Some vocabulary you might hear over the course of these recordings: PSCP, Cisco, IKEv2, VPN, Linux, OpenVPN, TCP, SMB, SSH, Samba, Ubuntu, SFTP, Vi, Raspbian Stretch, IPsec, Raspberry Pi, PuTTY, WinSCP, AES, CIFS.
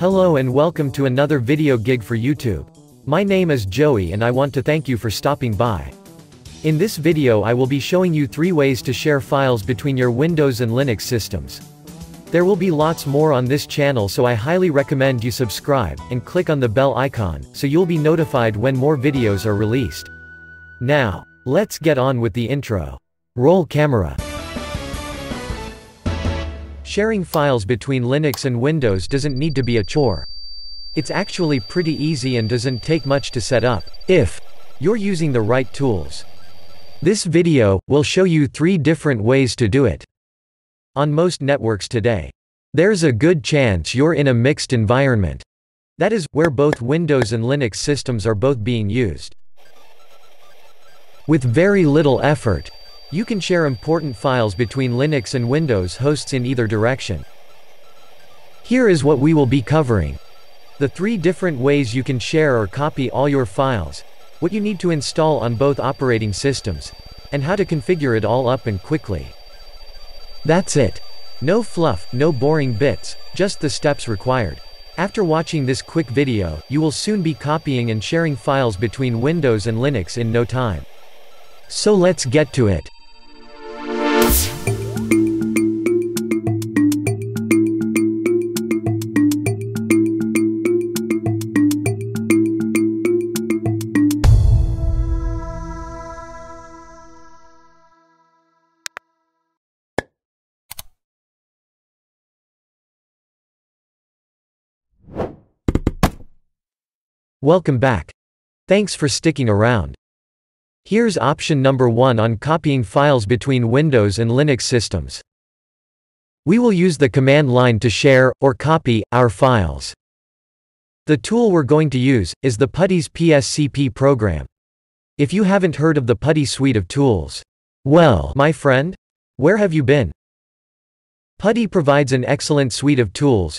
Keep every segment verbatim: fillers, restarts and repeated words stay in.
Hello and welcome to another video gig for YouTube. My name is Joey and I want to thank you for stopping by. In this video I will be showing you three ways to share files between your Windows and Linux systems. There will be lots more on this channel, so I highly recommend you subscribe and click on the bell icon so you'll be notified when more videos are released. Now, let's get on with the intro. Roll camera. Sharing files between Linux and Windows doesn't need to be a chore. It's actually pretty easy and doesn't take much to set up, if you're using the right tools. This video will show you three different ways to do it. On most networks today, there's a good chance you're in a mixed environment. That is, where both Windows and Linux systems are both being used. With very little effort, you can share important files between Linux and Windows hosts in either direction. Here is what we will be covering. The three different ways you can share or copy all your files, what you need to install on both operating systems, and how to configure it all up and quickly. That's it. No fluff, no boring bits, just the steps required. After watching this quick video, you will soon be copying and sharing files between Windows and Linux in no time. So let's get to it. Welcome back. Thanks for sticking around. Here's option number one on copying files between Windows and Linux systems. We will use the command line to share, or copy, our files. The tool we're going to use is the PuTTY's P S C P program. If you haven't heard of the PuTTY suite of tools, well, my friend, where have you been? PuTTY provides an excellent suite of tools.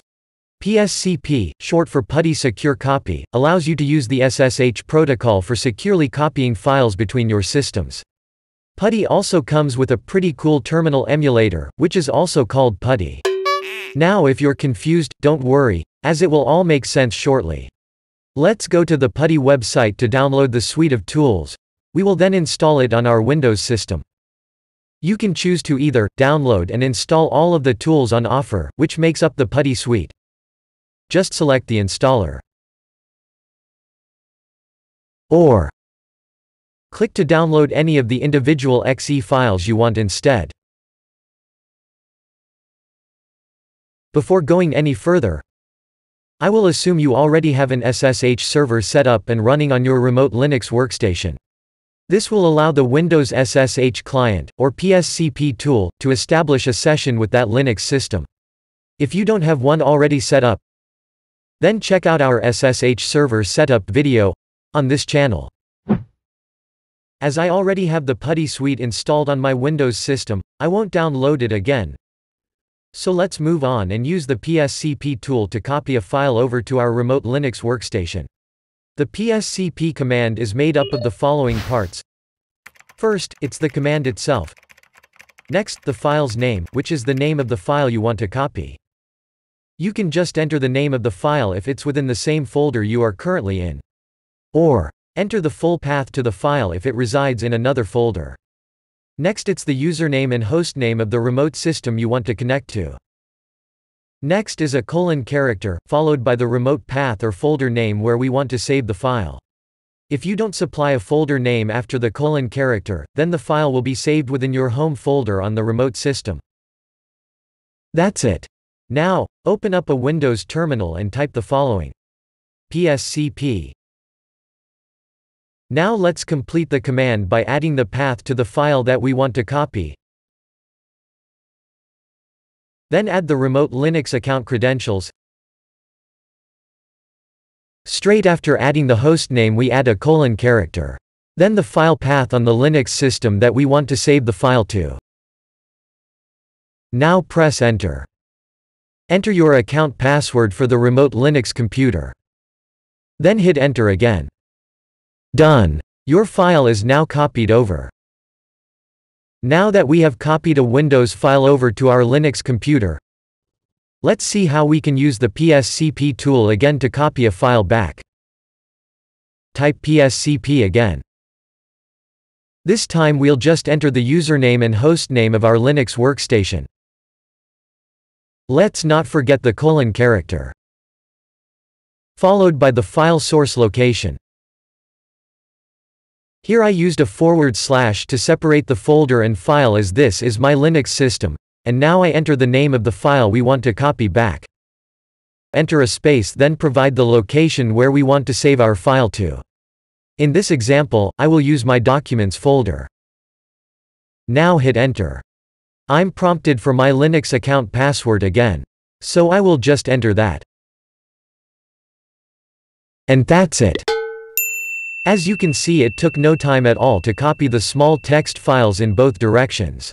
P S C P, short for PuTTY Secure Copy, allows you to use the S S H protocol for securely copying files between your systems. PuTTY also comes with a pretty cool terminal emulator, which is also called PuTTY. Now if you're confused, don't worry, as it will all make sense shortly. Let's go to the PuTTY website to download the suite of tools. We will then install it on our Windows system. You can choose to either download and install all of the tools on offer, which makes up the PuTTY suite. Just select the installer, or click to download any of the individual .exe files you want instead. Before going any further, I will assume you already have an S S H server set up and running on your remote Linux workstation. This will allow the Windows S S H client, or P S C P tool, to establish a session with that Linux system. If you don't have one already set up, then check out our S S H server setup video on this channel. As I already have the PuTTY suite installed on my Windows system, I won't download it again. So let's move on and use the P S C P tool to copy a file over to our remote Linux workstation. The P S C P command is made up of the following parts. First, it's the command itself. Next, the file's name, which is the name of the file you want to copy. You can just enter the name of the file if it's within the same folder you are currently in. Or, enter the full path to the file if it resides in another folder. Next, it's the username and hostname of the remote system you want to connect to. Next is a colon character, followed by the remote path or folder name where we want to save the file. If you don't supply a folder name after the colon character, then the file will be saved within your home folder on the remote system. That's it. Now, open up a Windows terminal and type the following. P S C P. Now let's complete the command by adding the path to the file that we want to copy. Then add the remote Linux account credentials. Straight after adding the hostname we add a colon character. Then the file path on the Linux system that we want to save the file to. Now press enter. Enter your account password for the remote Linux computer. Then hit enter again. Done. Your file is now copied over. Now that we have copied a Windows file over to our Linux computer, Let's see how we can use the P S C P tool again to copy a file back. Type P S C P again. This time we'll just enter the username and hostname of our Linux workstation. Let's not forget the colon character, followed by the file source location. Here I used a forward slash to separate the folder and file, as this is my Linux system, and now I enter the name of the file we want to copy back. Enter a space, then provide the location where we want to save our file to. In this example, I will use my documents folder. Now hit enter. I'm prompted for my Linux account password again, so I will just enter that. And that's it. As you can see, it took no time at all to copy the small text files in both directions.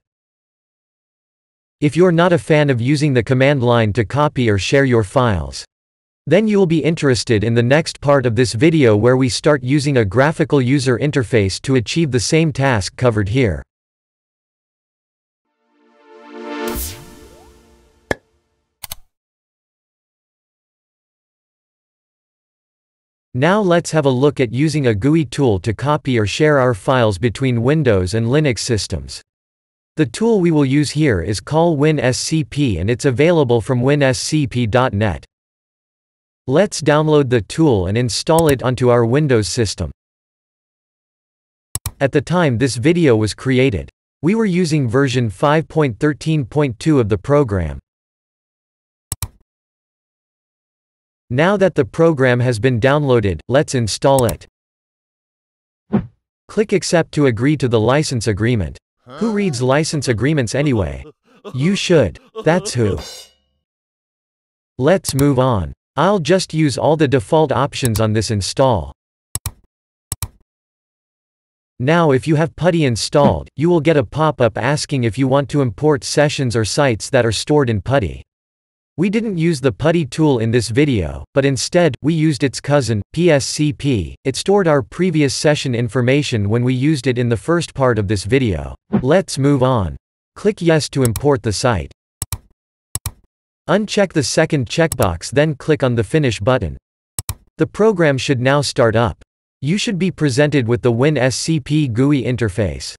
If you're not a fan of using the command line to copy or share your files, then you'll be interested in the next part of this video, where we start using a graphical user interface to achieve the same task covered here. Now let's have a look at using a G U I tool to copy or share our files between Windows and Linux systems. The tool we will use here is called WinSCP, and it's available from win S C P dot net. Let's download the tool and install it onto our Windows system. At the time this video was created, we were using version five point thirteen point two of the program. Now that the program has been downloaded, let's install it. Click accept to agree to the license agreement. Who reads license agreements anyway? You should. That's who. Let's move on. I'll just use all the default options on this install. Now if you have PuTTY installed, you will get a pop-up asking if you want to import sessions or sites that are stored in PuTTY. We didn't use the PuTTY tool in this video, but instead, we used its cousin, P S C P. It stored our previous session information when we used it in the first part of this video. Let's move on. Click yes to import the site. Uncheck the second checkbox, then click on the Finish button. The program should now start up. You should be presented with the WinSCP G U I interface.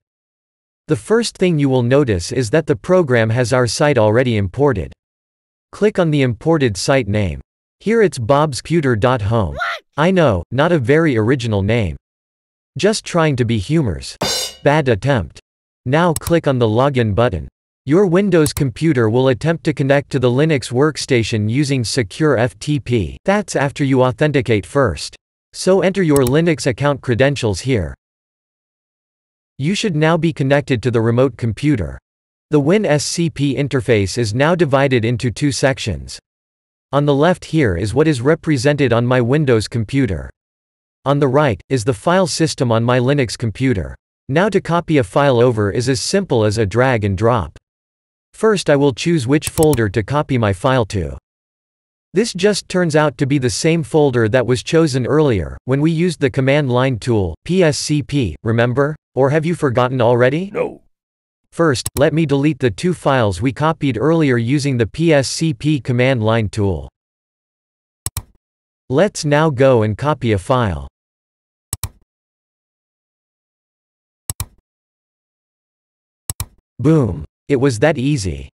The first thing you will notice is that the program has our site already imported. Click on the imported site name. Here it's Bob'sputer dot home. I know, not a very original name. Just trying to be humorous. Bad attempt. Now click on the login button. Your Windows computer will attempt to connect to the Linux workstation using secure F T P. That's after you authenticate first. So enter your Linux account credentials here. You should now be connected to the remote computer. The WinSCP interface is now divided into two sections. On the left here is what is represented on my Windows computer. On the right is the file system on my Linux computer. Now to copy a file over is as simple as a drag and drop. First I will choose which folder to copy my file to. This just turns out to be the same folder that was chosen earlier, when we used the command line tool, P S C P, remember? Or have you forgotten already? No. First, let me delete the two files we copied earlier using the P S C P command line tool. Let's now go and copy a file. Boom! It was that easy.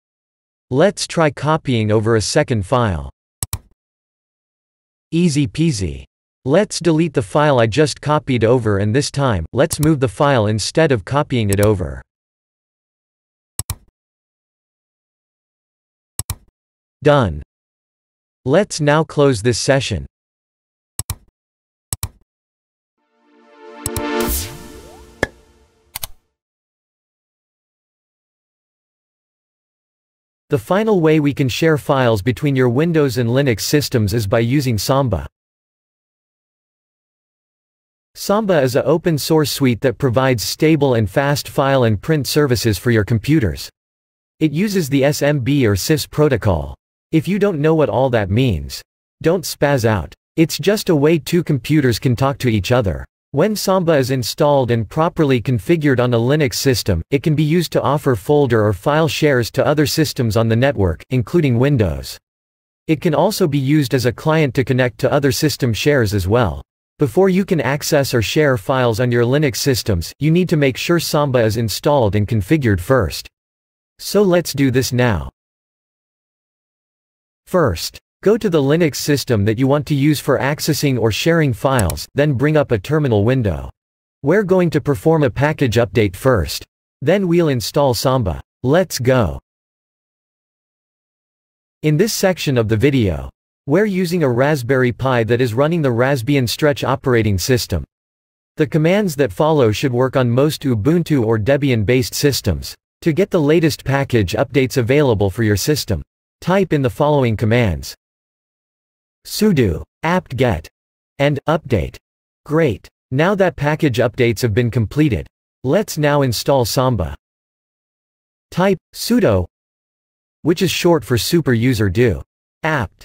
Let's try copying over a second file. Easy peasy. Let's delete the file I just copied over, and this time, let's move the file instead of copying it over. Done. Let's now close this session. The final way we can share files between your Windows and Linux systems is by using Samba. Samba is an open-source suite that provides stable and fast file and print services for your computers. It uses the S M B or C I F S protocol. If you don't know what all that means, don't spaz out. It's just a way two computers can talk to each other. When Samba is installed and properly configured on a Linux system, it can be used to offer folder or file shares to other systems on the network, including Windows. It can also be used as a client to connect to other system shares as well. Before you can access or share files on your Linux systems, you need to make sure Samba is installed and configured first. So let's do this now. First, go to the Linux system that you want to use for accessing or sharing files, then bring up a terminal window. We're going to perform a package update first. Then we'll install Samba. Let's go. In this section of the video, we're using a Raspberry Pi that is running the Raspbian Stretch operating system. The commands that follow should work on most Ubuntu or Debian-based systems. To get the latest package updates available for your system, type in the following commands. Sudo apt-get and update. Great. Now that package updates have been completed, let's now install Samba. Type sudo, which is short for super user do, apt,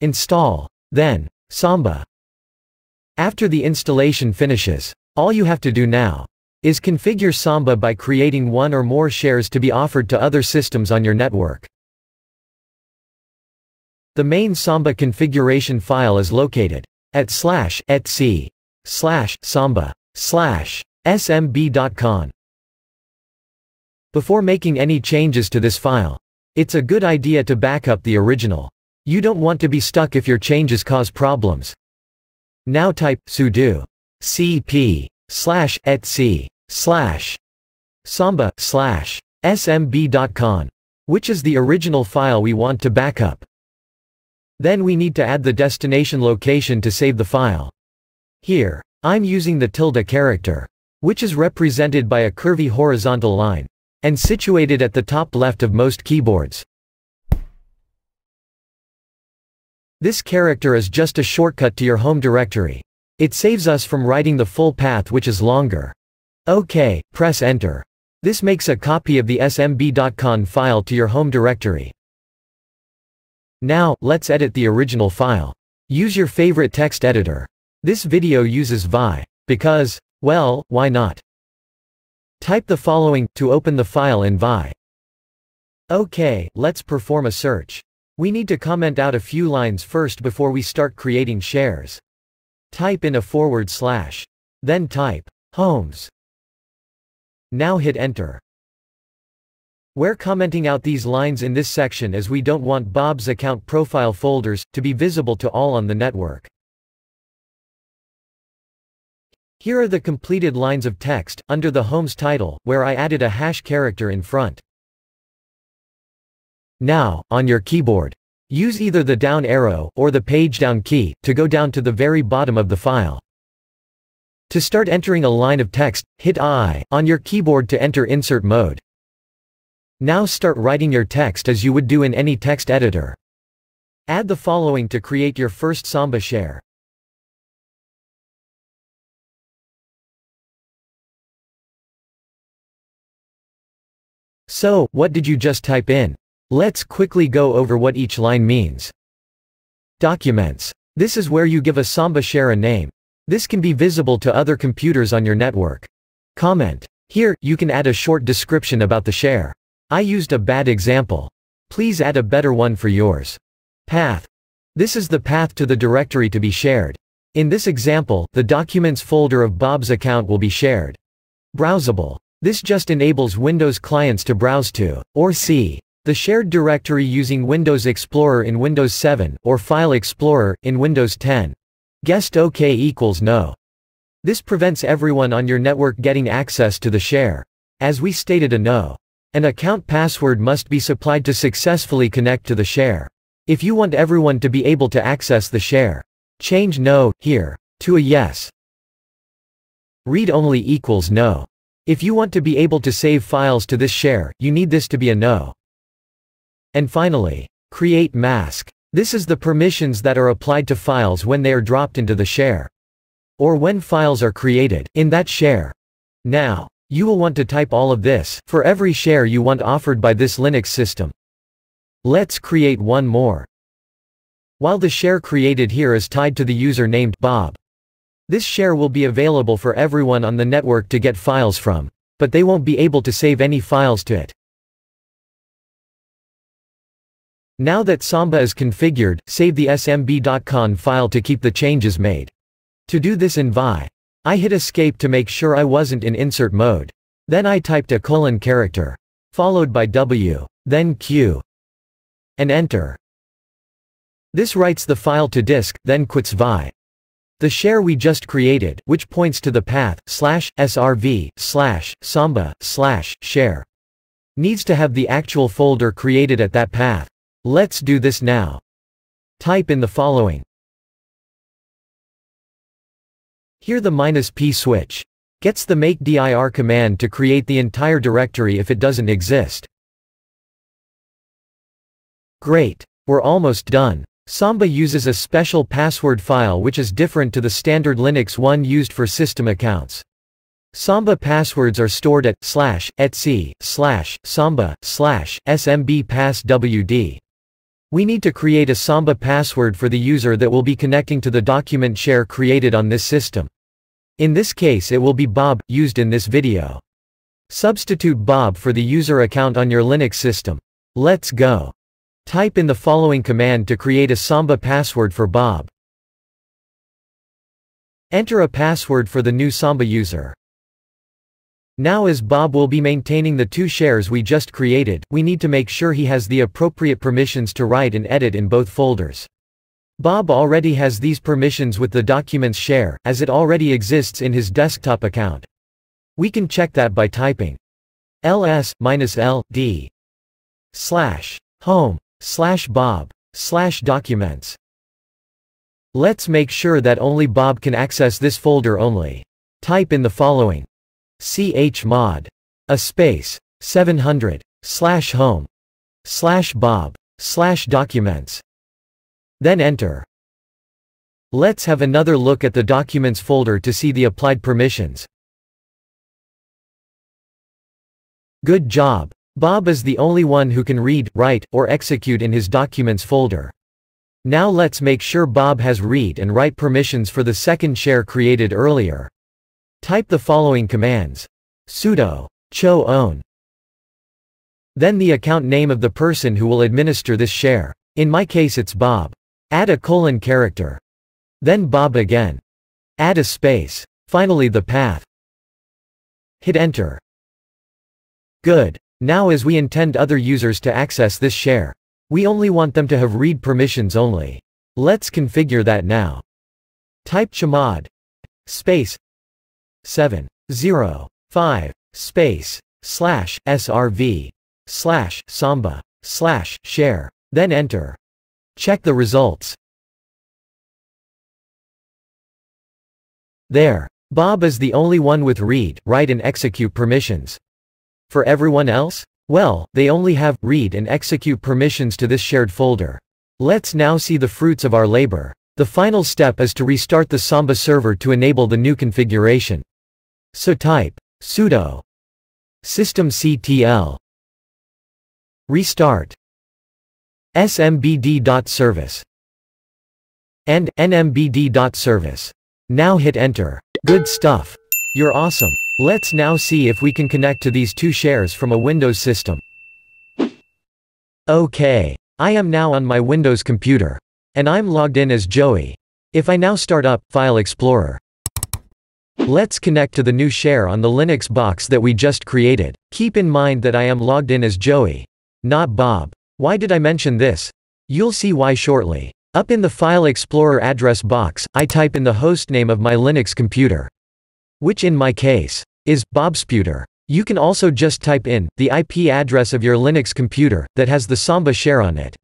install, then Samba. After the installation finishes, all you have to do now is configure Samba by creating one or more shares to be offered to other systems on your network. The main Samba configuration file is located at slash etc slash samba slash S M B dot con. Before making any changes to this file, it's a good idea to back up the original. You don't want to be stuck if your changes cause problems. Now type sudo cp slash etc slash samba slash S M B dot con, which is the original file we want to back up. Then we need to add the destination location to save the file. Here, I'm using the tilde character, which is represented by a curvy horizontal line, and situated at the top left of most keyboards. This character is just a shortcut to your home directory. It saves us from writing the full path, which is longer. OK, press enter. This makes a copy of the S M B dot con file to your home directory. Now, let's edit the original file. Use your favorite text editor. This video uses Vi, because, well, why not? Type the following to open the file in Vi. Okay, let's perform a search. We need to comment out a few lines first before we start creating shares. Type in a forward slash. Then type homes. Now hit enter. We're commenting out these lines in this section as we don't want Bob's account profile folders to be visible to all on the network. Here are the completed lines of text, under the home's title, where I added a hash character in front. Now, on your keyboard, use either the down arrow, or the page down key, to go down to the very bottom of the file. To start entering a line of text, hit I on your keyboard to enter insert mode. Now start writing your text as you would do in any text editor. Add the following to create your first Samba share. So, what did you just type in? Let's quickly go over what each line means. Documents. This is where you give a Samba share a name. This can be visible to other computers on your network. Comment. Here, you can add a short description about the share. I used a bad example. Please add a better one for yours. Path. This is the path to the directory to be shared. In this example, the documents folder of Bob's account will be shared. Browsable. This just enables Windows clients to browse to, or see, the shared directory using Windows Explorer in Windows seven, or File Explorer, in Windows ten. Guessed OK equals no. This prevents everyone on your network getting access to the share. As we stated a no. An account password must be supplied to successfully connect to the share. If you want everyone to be able to access the share, change no, here, to a yes. Read only equals no. If you want to be able to save files to this share, you need this to be a no. And finally, create mask. This is the permissions that are applied to files when they are dropped into the share. Or when files are created in that share. Now, you will want to type all of this for every share you want offered by this Linux system. Let's create one more. While the share created here is tied to the user named Bob. This share will be available for everyone on the network to get files from, but they won't be able to save any files to it. Now that Samba is configured, save the S M B dot conf file to keep the changes made. To do this in Vi, I hit escape to make sure I wasn't in insert mode. Then I typed a colon character, followed by W, then Q, and enter. This writes the file to disk, then quits Vi. The share we just created, which points to the path, slash, srv, slash, samba, slash, share, needs to have the actual folder created at that path. Let's do this now. Type in the following. Here the minus P switch gets the make dir command to create the entire directory if it doesn't exist. Great. We're almost done. Samba uses a special password file which is different to the standard Linux one used for system accounts. Samba passwords are stored at slash etc slash samba slash smbpasswd. We need to create a Samba password for the user that will be connecting to the document share created on this system. In this case it will be Bob, used in this video. Substitute Bob for the user account on your Linux system. Let's go. Type in the following command to create a Samba password for Bob. Enter a password for the new Samba user. Now as Bob will be maintaining the two shares we just created, we need to make sure he has the appropriate permissions to write and edit in both folders. Bob already has these permissions with the documents share, as it already exists in his desktop account. We can check that by typing ls-ld slash home slash bob slash documents. Let's make sure that only Bob can access this folder only. Type in the following. Chmod a space seven hundred slash home slash bob slash documents, then enter. Let's have another look at the documents folder to see the applied permissions. Good job. Bob is the only one who can read, write, or execute in his documents folder. Now let's make sure Bob has read and write permissions for the second share created earlier. Type the following commands. Sudo cho own. Then the account name of the person who will administer this share. In my case it's Bob. Add a colon character. Then Bob again. Add a space. Finally the path. Hit enter. Good. Now as we intend other users to access this share, we only want them to have read permissions only. Let's configure that now. Type chmod space seven zero five space slash srv slash samba slash share, then enter. Check the results. There. Bob is the only one with read, write and execute permissions. For everyone else? Well, they only have read and execute permissions to this shared folder. Let's now see the fruits of our labor. The final step is to restart the Samba server to enable the new configuration. So type sudo systemctl restart smbd.service and nmbd.service. Now hit enter. Good stuff. You're awesome. Let's now see if we can connect to these two shares from a Windows system. Okay. I am now on my Windows computer. And I'm logged in as Joey. If I now start up File Explorer. Let's connect to the new share on the Linux box that we just created. Keep in mind that I am logged in as Joey, not Bob. Why did I mention this? You'll see why shortly. Up in the File Explorer address box, I type in the hostname of my Linux computer, which in my case is Bob'sputer. You can also just type in the I P address of your Linux computer that has the Samba share on it.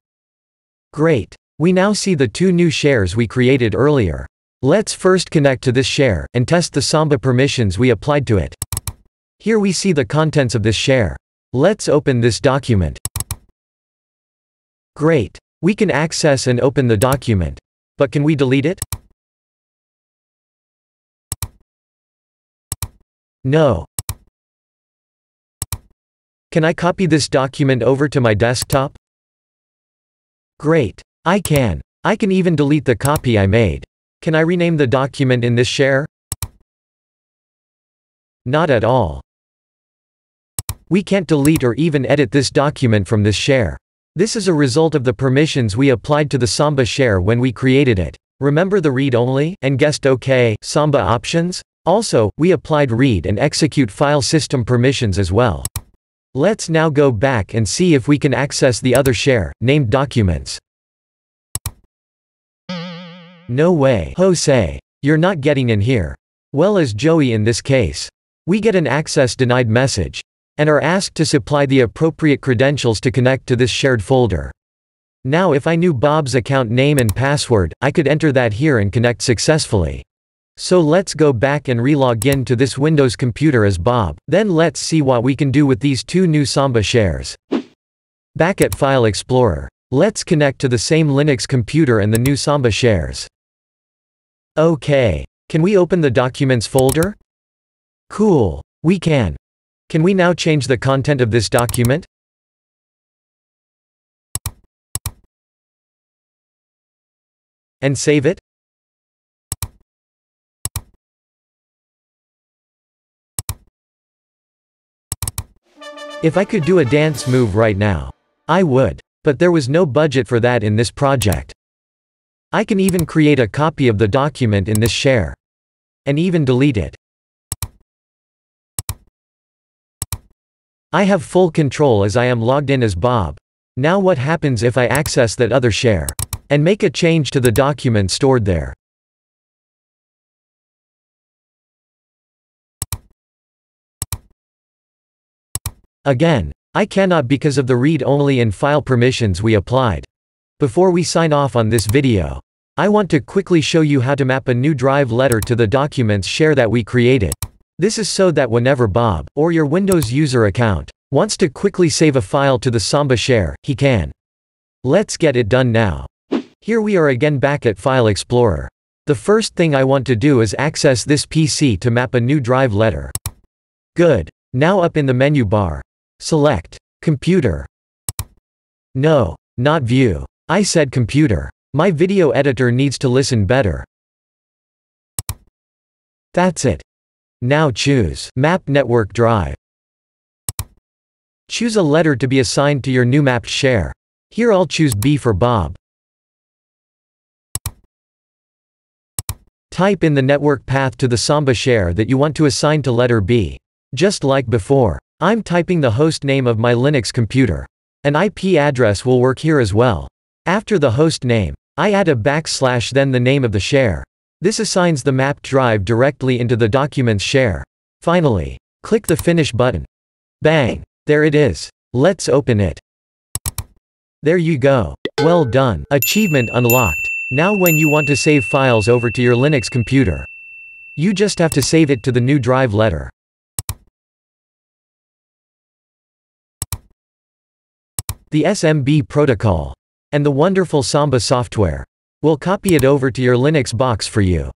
Great. We now see the two new shares we created earlier. Let's first connect to this share and test the Samba permissions we applied to it. Here we see the contents of this share. Let's open this document. Great. We can access and open the document. But can we delete it? No. Can I copy this document over to my desktop? Great. I can. I can even delete the copy I made. Can I rename the document in this share? Not at all. We can't delete or even edit this document from this share. This is a result of the permissions we applied to the Samba share when we created it. Remember the read-only, and guessed OK, Samba options? Also, we applied read and execute file system permissions as well. Let's now go back and see if we can access the other share, named documents. No way, Jose. You're not getting in here. Well, as Joey in this case. We get an access denied message, and are asked to supply the appropriate credentials to connect to this shared folder. Now if I knew Bob's account name and password, I could enter that here and connect successfully. So let's go back and re-log in to this Windows computer as Bob. Then let's see what we can do with these two new Samba shares. Back at File Explorer. Let's connect to the same Linux computer and the new Samba shares. Okay. Can we open the Documents folder? Cool. We can. Can we now change the content of this document? And save it? If I could do a dance move right now, I would. But there was no budget for that in this project. I can even create a copy of the document in this share. And even delete it. I have full control as I am logged in as Bob. Now what happens if I access that other share? And make a change to the document stored there. Again, I cannot because of the read-only and file permissions we applied. Before we sign off on this video, I want to quickly show you how to map a new drive letter to the documents share that we created. This is so that whenever Bob, or your Windows user account, wants to quickly save a file to the Samba share, he can. Let's get it done now. Here we are again back at File Explorer. The first thing I want to do is access this P C to map a new drive letter. Good. Now up in the menu bar. Select Computer. No, not View. I said Computer. My video editor needs to listen better. That's it. Now choose Map Network Drive. Choose a letter to be assigned to your new mapped share. Here I'll choose B for Bob. Type in the network path to the Samba share that you want to assign to letter B. Just like before. I'm typing the host name of my Linux computer. An I P address will work here as well. After the host name, I add a backslash then the name of the share. This assigns the mapped drive directly into the documents share. Finally, click the Finish button. Bang! There it is. Let's open it. There you go. Well done. Achievement unlocked. Now when you want to save files over to your Linux computer, you just have to save it to the new drive letter. The S M B protocol, and the wonderful Samba software will copy it over to your Linux box for you.